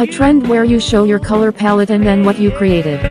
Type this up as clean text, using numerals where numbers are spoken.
A trend where you show your color palette and then what you created.